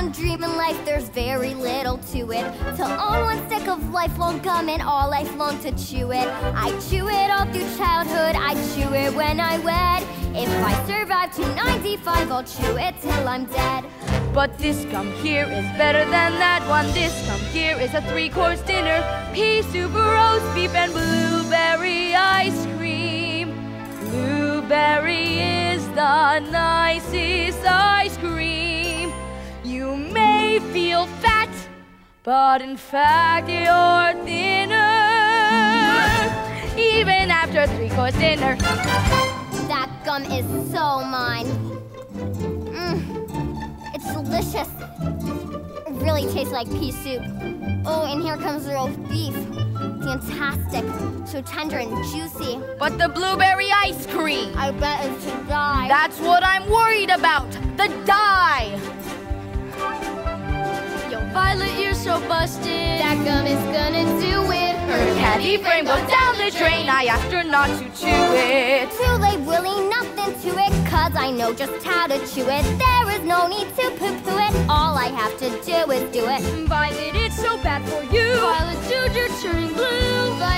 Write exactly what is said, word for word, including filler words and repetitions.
one dream in life, there's very little to it. To own one stick of lifelong gum and all life long to chew it. I chew it all through childhood, I chew it when I wed. If I survive to ninety-five, I'll chew it till I'm dead. But this gum here is better than that one. This gum here is a three-course dinner. Pea soup, roast beef, and blueberry ice cream. Blueberry is the nicest ice cream. You may feel fat, but in fact you're thinner, even after a three-course dinner. That gum is so mine. Mm, it's delicious. It really tastes like pea soup. Oh, and here comes the roast beef. Fantastic, so tender and juicy. But the blueberry ice cream. I bet it should die. That's what I'm worried about, the dye. Yo, Violet, you're so busted. That gum is gonna do it. Her candy frame goes down the drain. I asked her not to chew it. Too late, Willie, nothing to it, cause I know just how to chew it. There is no need to poo-poo it. All I have to do is do it. Violet, it's so bad for you. Violet, dude, you're turning blue.